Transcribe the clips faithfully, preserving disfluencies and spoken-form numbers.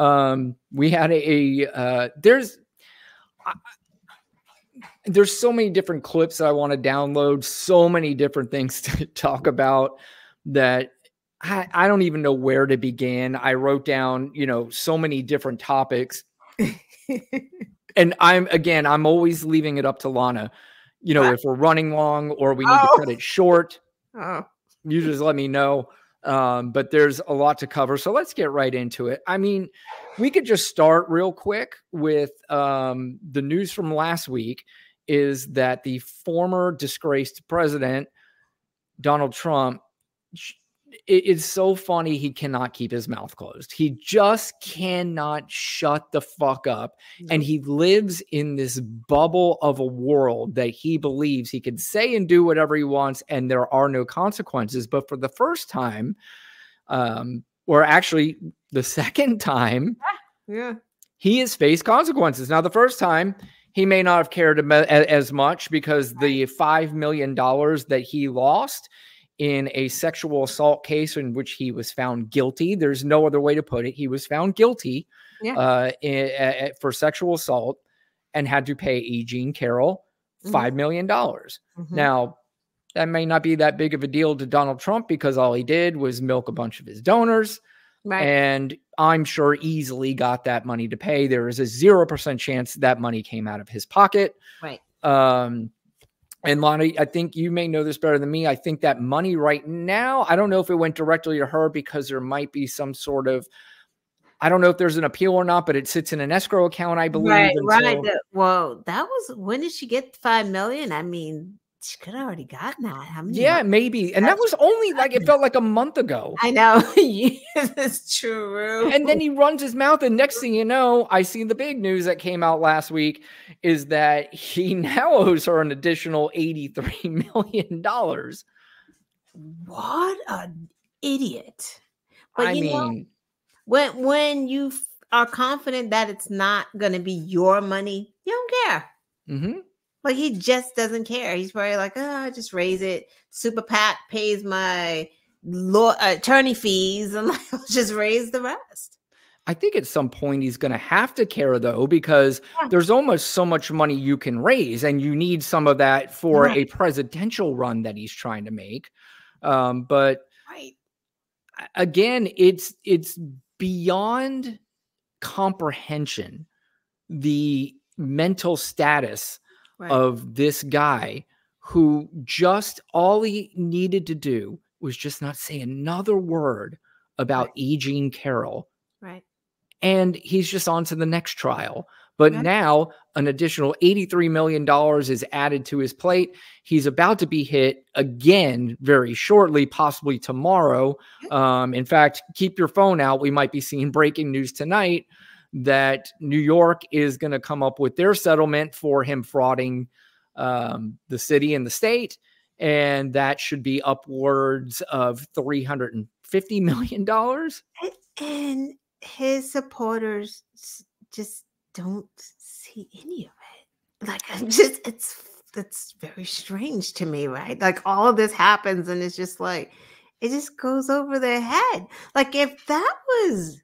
Um, we had a, uh, there's, I, there's so many different clips that I want to download, so many different things to talk about that I, I don't even know where to begin. I wrote down, you know, so many different topics. And I'm, again, I'm always leaving it up to Lana, you know, if we're running long or we need oh. to cut it short, oh. you just let me know. Um, but there's a lot to cover. So let's get right into it. I mean, we could just start real quick with um, the news from last week is that the former disgraced president, Donald Trump, it, it's so funny. He cannot keep his mouth closed. He just cannot shut the fuck up. And he lives in this bubble of a world that he believes he can say and do whatever he wants. And there are no consequences. But for the first time, um, or actually the second time, yeah, he has faced consequences. Now, the first time, he may not have cared as much because the five million dollars that he lost in a sexual assault case in which he was found guilty. There's no other way to put it. He was found guilty yeah. uh, in, uh, for sexual assault and had to pay E. Jean Carroll five million dollars. Mm-hmm. Now, that may not be that big of a deal to Donald Trump because all he did was milk a bunch of his donors. Right. And I'm sure easily got that money to pay. There is a zero percent chance that money came out of his pocket. Right. Um, and Lana, I think you may know this better than me. I think that money right now, I don't know if it went directly to her because there might be some sort of, I don't know if there's an appeal or not, but it sits in an escrow account, I believe. Right, right. So, well, that was, when did she get five million dollars? I mean, she could have already gotten that. How many yeah, months? Maybe. And That's that was only like, it felt like a month ago. I know. It's true. And then he runs his mouth. And next thing you know, I see the big news that came out last week is that he now owes her an additional eighty-three million dollars. What an idiot. But I you mean, know, when, when you are confident that it's not going to be your money, you don't care. Mm-hmm. Like, he just doesn't care. He's probably like, oh, just raise it. Super PAC pays my law attorney fees, and like, I'll just raise the rest. I think at some point he's going to have to care, though, because yeah. there's almost so much money you can raise, and you need some of that for right. a presidential run that he's trying to make. Um, but, right. again, it's it's beyond comprehension, the mental status Right. of this guy who just all he needed to do was just not say another word about right. E. Jean Carroll. Right. And he's just on to the next trial. But yep. now an additional eighty-three million dollars is added to his plate. He's about to be hit again very shortly, possibly tomorrow. Yep. Um, in fact, keep your phone out. We might be seeing breaking news tonight that New York is going to come up with their settlement for him frauding um, the city and the state. And that should be upwards of three hundred fifty million dollars. And his supporters just don't see any of it. Like, I'm just, it's, it's very strange to me, right? Like, all of this happens and it's just like, it just goes over their head. Like, if that was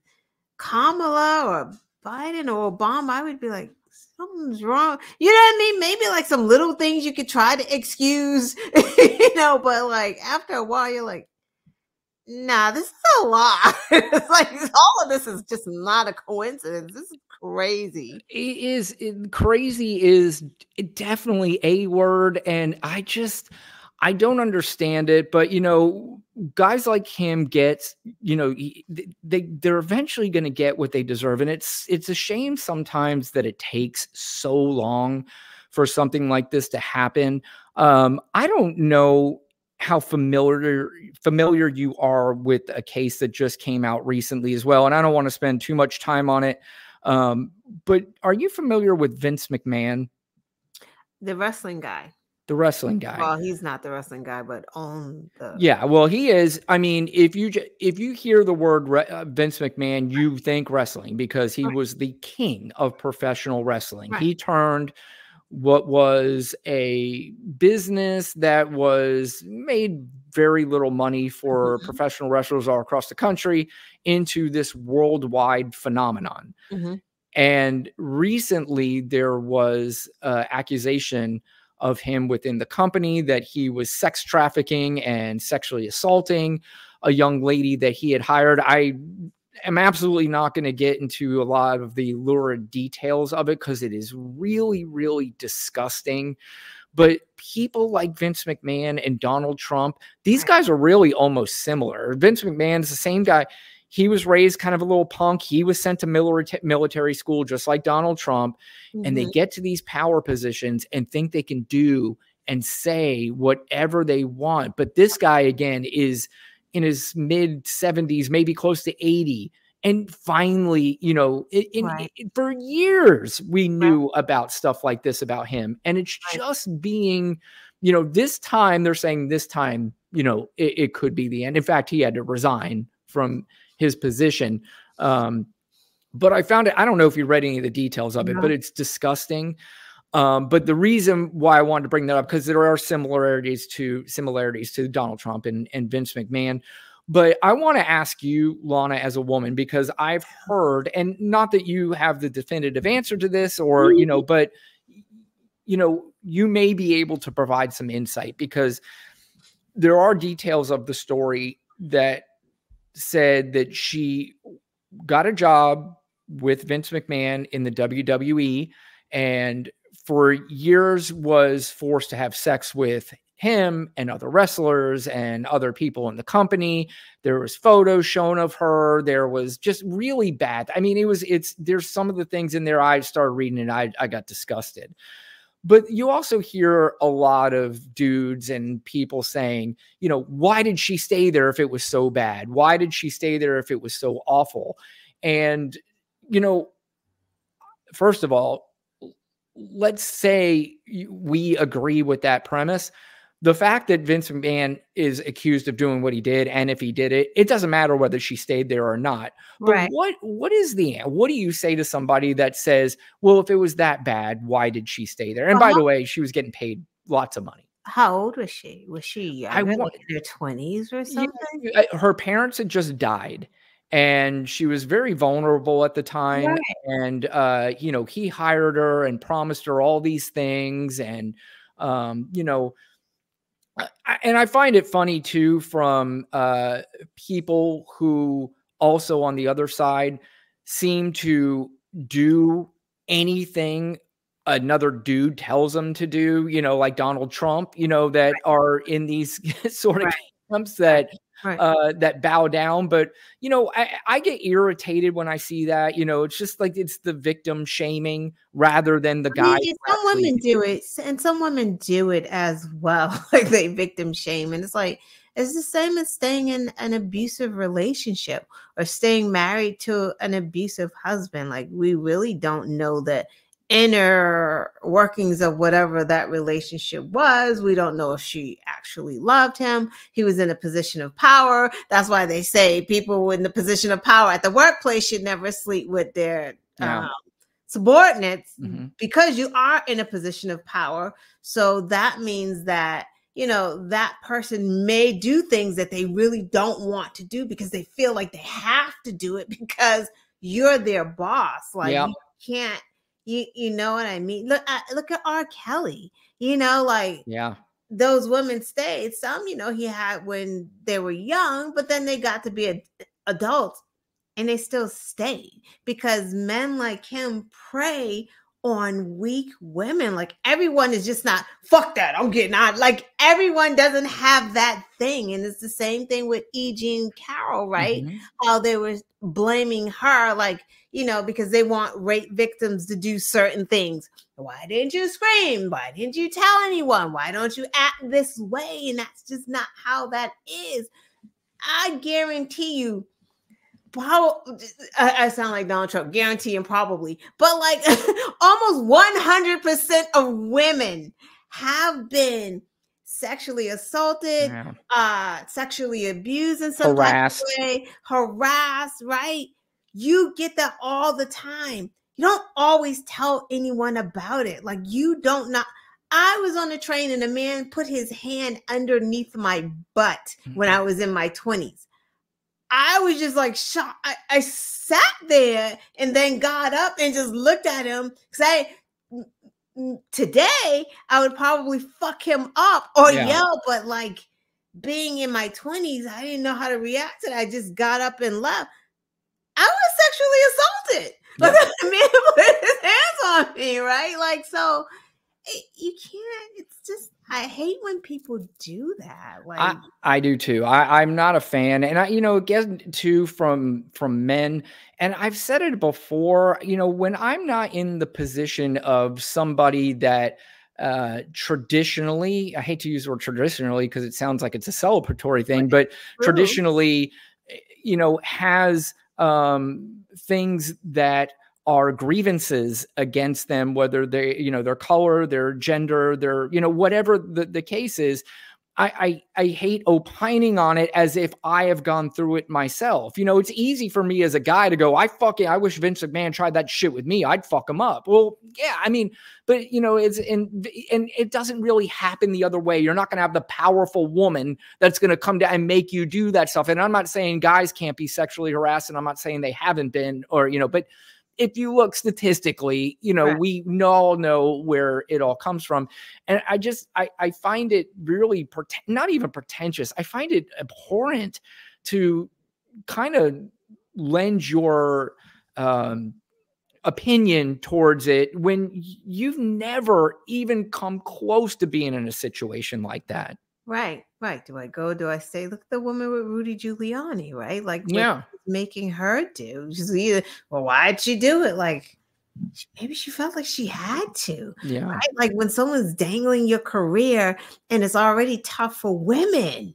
Kamala or Biden or Obama, I would be like, something's wrong. You know what I mean? Maybe like some little things you could try to excuse, you know, but like after a while, you're like, nah, this is a lot. It's like all of this is just not a coincidence. This is crazy. It is it, crazy is definitely a word. And I just, I don't understand it, but you know, guys like him get, you know, they they're eventually going to get what they deserve, and it's it's a shame sometimes that it takes so long for something like this to happen. Um, I don't know how familiar familiar you are with a case that just came out recently as well, and I don't want to spend too much time on it. Um, but are you familiar with Vince McMahon, the wrestling guy? The wrestling guy. Well, he's not the wrestling guy, but on the yeah. Well, he is. I mean, if you if you hear the word re uh, Vince McMahon, you think wrestling because he right. was the king of professional wrestling. Right. He turned what was a business that was made very little money for professional wrestlers all across the country into this worldwide phenomenon. Mm-hmm. And recently there was an accusation of him within the company that he was sex trafficking and sexually assaulting a young lady that he had hired. I am absolutely not going to get into a lot of the lurid details of it because it is really, really disgusting. But people like Vince McMahon and Donald Trump, these guys are really almost similar. Vince McMahon is the same guy. He was raised kind of a little punk. He was sent to military school just like Donald Trump. Mm-hmm. And they get to these power positions and think they can do and say whatever they want. But this guy, again, is in his mid seventies, maybe close to eighty. And finally, you know, it, it, right. it, for years we knew right. about stuff like this about him. And it's right. just being, you know, this time they're saying this time, you know, it, it could be the end. In fact, he had to resign from his position. Um, but I found it, I don't know if you read any of the details of it, no. but it's disgusting. Um, but the reason why I wanted to bring that up, because there are similarities to similarities to Donald Trump and, and Vince McMahon. But I want to ask you, Lana, as a woman, because I've heard, and not that you have the definitive answer to this or, you know, but, you know, you may be able to provide some insight because there are details of the story that said that she got a job with Vince McMahon in the W W E and for years was forced to have sex with him and other wrestlers and other people in the company. There was photos shown of her. There was just really bad. I mean, it was, it's, there's some of the things in there. I started reading and I, I got disgusted, but you also hear a lot of dudes and people saying, you know, why did she stay there if it was so bad? Why did she stay there if it was so awful? And, you know, first of all, let's say we agree with that premise. The fact that Vince McMahon is accused of doing what he did, and if he did it, it doesn't matter whether she stayed there or not. But right. what what is the what do you say to somebody that says, well, if it was that bad, why did she stay there? And uh-huh. by the way, she was getting paid lots of money. How old was she? Was she young, in her twenties or something? Yeah, her parents had just died. And she was very vulnerable at the time. Right. And, uh, you know, he hired her and promised her all these things. And, um, you know, I, and I find it funny, too, from uh, people who also on the other side seem to do anything another dude tells them to do, you know, like Donald Trump, you know, that right. are in these sort of right. camps that Right. Uh, that bow down. But, you know, I, I get irritated when I see that, you know, it's just like, it's the victim shaming rather than the guy. I mean, some women do it and some women do it as well. Like they victim shame. And it's like, it's the same as staying in an abusive relationship or staying married to an abusive husband. Like we really don't know the inner workings of whatever that relationship was. We don't know if she actually loved him. He was in a position of power. That's why they say people in the position of power at the workplace should never sleep with their yeah. um, subordinates mm-hmm. because you are in a position of power. So that means that, you know, that person may do things that they really don't want to do because they feel like they have to do it because you're their boss. Like yeah. you can't You, you know what I mean? Look, I, look at R. Kelly, you know, like yeah, those women stayed. Some, you know, he had when they were young, but then they got to be a, adults and they still stayed because men like him prey on weak women. Like everyone is just not, fuck that, I'm getting out. Like everyone doesn't have that thing. And it's the same thing with E. Jean Carroll, right? Mm-hmm. How they were blaming her, like, you know, because they want rape victims to do certain things. Why didn't you scream? Why didn't you tell anyone? Why don't you act this way? And that's just not how that is. I guarantee you, how, I, I sound like Donald Trump, guarantee and probably, but like almost one hundred percent of women have been sexually assaulted, yeah. uh, sexually abused in some harassed. Type of way, harassed, right? You get that all the time. You don't always tell anyone about it. Like you don't not, I was on a train and a man put his hand underneath my butt when I was in my twenties. I was just like shocked. I, I sat there and then got up and just looked at him, because I today I would probably fuck him up or yeah. yell, but like being in my twenties, I didn't know how to react to that. I just got up and left. I was sexually assaulted. Yeah. Like a man put his hands on me, right? Like, so it, you can't, it's just, I hate when people do that. Like, I, I do too. I, I'm not a fan. And I, you know, again, too, from, from men, and I've said it before, you know, when I'm not in the position of somebody that, uh, traditionally, I hate to use the word traditionally, cause it sounds like it's a celebratory thing, but True. traditionally, you know, has, um, things that are grievances against them, whether they, you know, their color, their gender, their, you know, whatever the, the case is. I, I, I hate opining on it as if I have gone through it myself. You know, it's easy for me as a guy to go, I fucking, I wish Vince McMahon tried that shit with me. I'd fuck him up. Well, yeah, I mean, but you know, it's, and, and it doesn't really happen the other way. You're not going to have the powerful woman that's going to come down and make you do that stuff. And I'm not saying guys can't be sexually harassed, and I'm not saying they haven't been, or, you know, but if you look statistically, you know, right. we all know where it all comes from. And I just, I, I find it really, not even pretentious. I find it abhorrent to kind of lend your um, opinion towards it when you've never even come close to being in a situation like that. Right, right. Do I go? Do I stay? Look at the woman with Rudy Giuliani, right? Like, yeah, making her do. She's either, well, why'd she do it? Like, maybe she felt like she had to. Yeah. Right? Like when someone's dangling your career, and it's already tough for women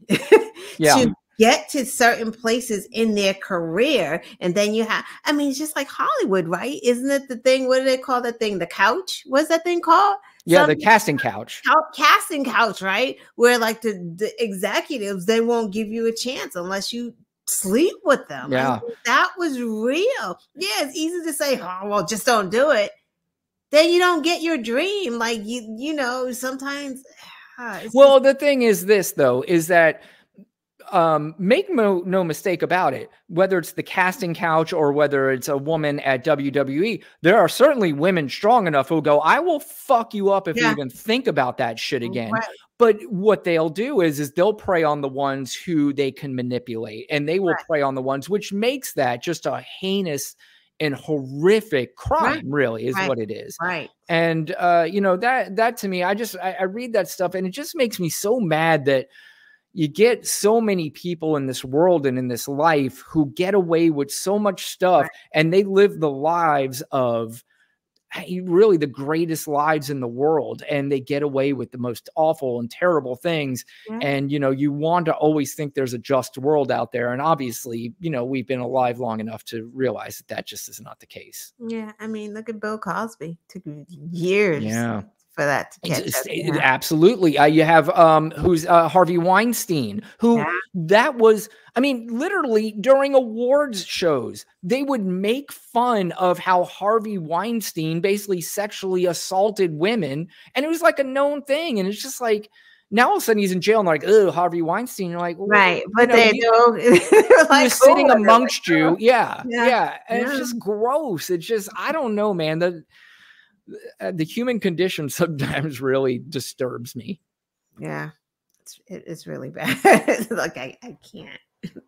yeah. to get to certain places in their career, and then you have. I mean, it's just like Hollywood, right? Isn't it the thing? What do they call that thing? The couch? What's that thing called? Yeah, Some, the casting couch. Casting couch, right? Where like the, the executives, they won't give you a chance unless you sleep with them. Yeah. That was real. Yeah, it's easy to say, oh, well, just don't do it. Then you don't get your dream. Like, you, you know, sometimes. Uh, well, the thing is this, though, is that um, make no, no mistake about it, whether it's the casting couch or whether it's a woman at W W E, there are certainly women strong enough who go, I will fuck you up if yeah. you even think about that shit again. Right. But what they'll do is, is they'll prey on the ones who they can manipulate, and they will right. prey on the ones, which makes that just a heinous and horrific crime, right. really, is right. what it is. Right. And, uh, you know, that, that to me, I just, I, I read that stuff and it just makes me so mad that you get so many people in this world and in this life who get away with so much stuff, right. and they live the lives of really the greatest lives in the world, and they get away with the most awful and terrible things. Yeah. And, you know, you want to always think there's a just world out there. And obviously, you know, we've been alive long enough to realize that that just is not the case. Yeah. I mean, look at Bill Cosby. It took years. Yeah. For that to catch up, you know? Absolutely. Uh, you have um, who's uh, Harvey Weinstein, who yeah. that was, I mean, literally during awards shows, they would make fun of how Harvey Weinstein basically sexually assaulted women. And it was like a known thing. And it's just like, now all of a sudden he's in jail and like, oh, Harvey Weinstein. You're like, well, right. But you know, they know. He like, was sitting oh, amongst like, you. Yeah. Yeah. yeah. And yeah. it's just gross. It's just, I don't know, man. The, The human condition sometimes really disturbs me. Yeah, it's, it's really bad. Like I, I can't.